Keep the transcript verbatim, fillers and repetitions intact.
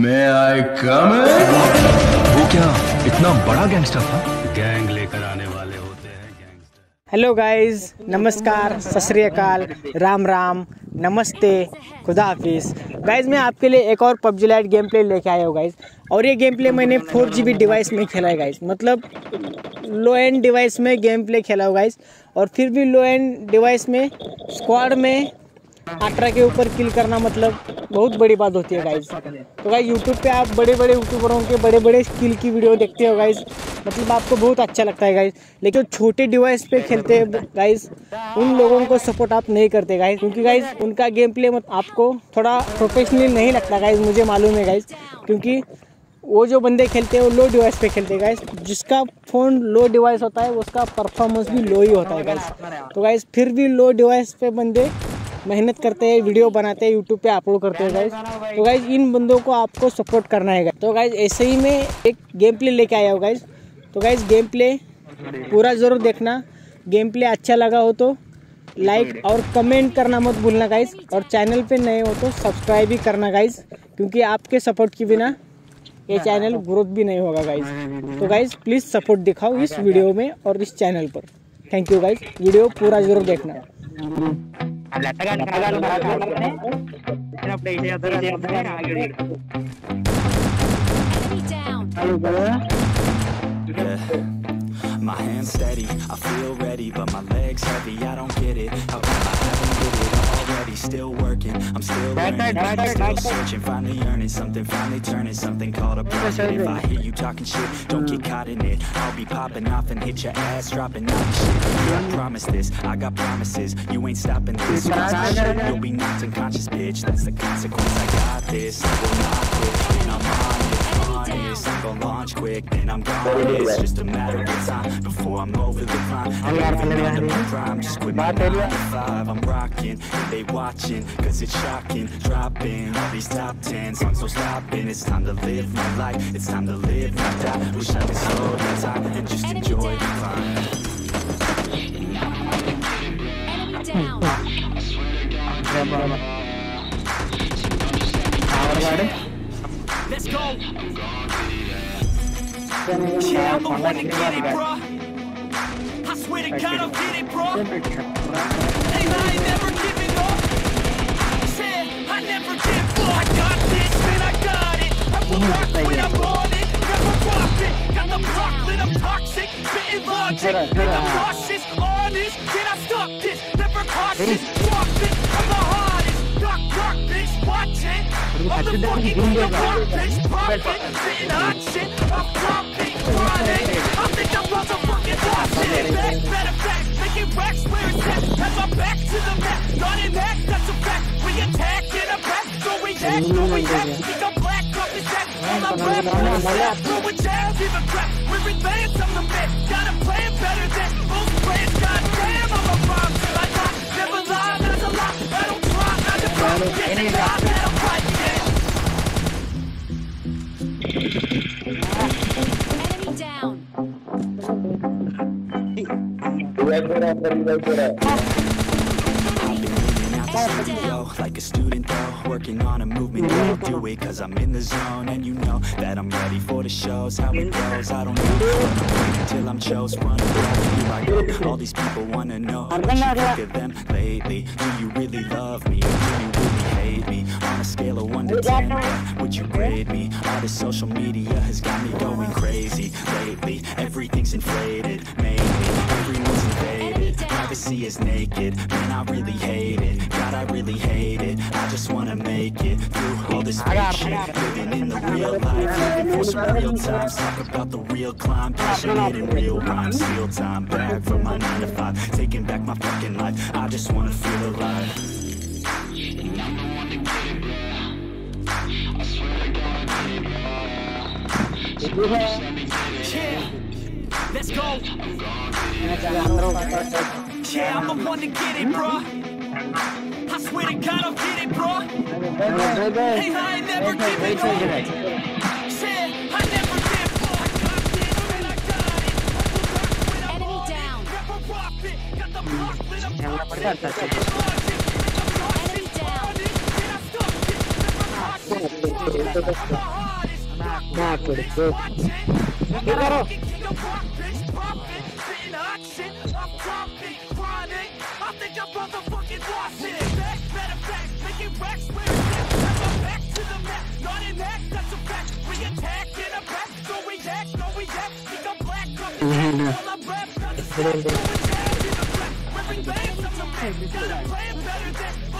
May I come in? वो क्या इतना बड़ा गैंगस्टर था? गैंग लेकर आने वाले होते हैं गैंगस्टर। हेलो गाइज, नमस्कार, सत श्री अकाल, राम राम, नमस्ते, खुदा हाफिज़। गाइज मैं आपके लिए एक और पबजी लाइट गेम प्ले लेके आया हूँ गाइज, और ये गेम प्ले मैंने फोर जी बी डिवाइस में खेला है गाइज, मतलब लो एंड डिवाइस में गेम प्ले खेला हो गाइज। और फिर भी लो एंड डिवाइस में स्क्वाड में अठारह के ऊपर किल करना मतलब बहुत बड़ी बात होती है गाइज। तो गाइज यूट्यूब पे आप बड़े बड़े यूट्यूबरों के बड़े बड़े किल की वीडियो देखते हो गाइज, मतलब आपको बहुत अच्छा लगता है गाइज, लेकिन छोटे डिवाइस पे खेलते हैं गाइज उन लोगों को सपोर्ट आप नहीं करते गाइज, क्योंकि गाइज उनका गेम प्ले मत आपको थोड़ा प्रोफेशनल नहीं लगता गाइज। मुझे मालूम है गाइज, क्योंकि वो जो बंदे खेलते हैं वो लो डिवाइस पे खेलते हैं गाइस, जिसका फ़ोन लो डिवाइस होता है उसका परफॉर्मेंस भी लो ही होता है गाइस। तो गाइस फिर भी लो डिवाइस पे बंदे मेहनत करते हैं, वीडियो बनाते हैं, यूट्यूब पे अपलोड करते हैं गाइस। तो गाइस इन बंदों को आपको सपोर्ट करना है गाइस। तो गाइस ऐसे ही मैं एक गेम प्ले लेके आया हूँ गाइस, तो गाइस गेम प्ले पूरा ज़रूर देखना। गेम प्ले अच्छा लगा हो तो लाइक और कमेंट करना मत भूलना गाइस, और चैनल पे नए हो तो सब्सक्राइब भी करना गाइस, क्योंकि आपके सपोर्ट के बिना ये चैनल ग्रोथ भी नहीं होगा गाइज। तो गाइज प्लीज़ सपोर्ट दिखाओ इस वीडियो में और इस चैनल पर। थैंक यू गाइज, वीडियो पूरा जरूर देखना। Still working, I'm still learning, I'm still searching, finally earning something, finally turning something called a profit. If I hear you talking shit, don't get caught in it, I'll be popping off and hit your ass, dropping all the shit. I promise this, I got promises, you ain't stopping this, you'll be knocked unconscious, bitch, that's the consequence, I got this, I will not quit, and I'm on it, honest, I'm gonna launch quick, then I'm gone, it's just a matter of time, before I'm over the climb, I'm not under my prime, just quit my nine to five, I'm rocking, they watching, cause it's shocking, dropping all these top ten songs, so stopping, it's time to live my life, it's time to live my life, wish I could slow down time and just enemy enjoy down. The climb. Enemy down. I swear to God, yeah, brother. Let's go. I'm gonna get it. Yeah, I'm gonna get it, bro. I swear to God, I'll get it, bro. And I ain't never giving I never give up. I got this, man, I got it. I will rock when I'm on it. Never drop it. Got the block lit, I'm toxic. Spitting logic, think I'm cautious. Honest, can I stop this? Never cautious, drop it. I'm the hardest. Knock, knock, bitch, watch it. I'm the fucking king of rock, bitch, profit. Spitting hot shit, I'm dropping, running. I think I'm motherfucking lost it. Back, better back, making racks where it's at. Have my back to the map, not in that, that's a fact. We attack in a back, so we attack, so we attack. Think I'm black, up his ass, all I'm left, all I'm left. Throw it down, give a crap, we're advanced, I'm the man. Got a plan better than most plans, goddamn, I'm a bomb. I got, never lie, that's a lie, I don't try, I just try. Yes, they lie, I don't fight, yeah. Enemy down. Right, right, right, right, right. Yo, like a student though, working on a movement, yeah, I'll do it cause I'm in the zone. And you know that I'm ready for the shows, how it goes, I don't know, until I'm chose, run around, here I go. All these people wanna know what you think of them lately. Do you really love me, do you really hate me? On a scale of one to ten, would you grade me? All this social media has got me going crazy lately. Everything's inflated, maybe, everyone's invaded. Privacy is naked, man, I really hate it. God, I really hate it. I just wanna make it through all this fake shit. Living in the real life, living for some real times. Talk about the real climb, passionate in real rhymes. Steal time back from my nine to five, taking back my fucking life. I just wanna feel alive. And I'm the one to get it, bro. I swear to God, I get it, bro. So you just let me get it, bro. Let's go. I'm gonna get it, bro. Yeah, I'm the one to get it, bro. I swear to God, I'll get it, bro. Hey, I ain't never give it up. Said I never give up. I got this, and I got it. Enemy down. Never drop it. Got the block lit, I'm toxic. Enemy down. Can I stop it? Never toxic. I'm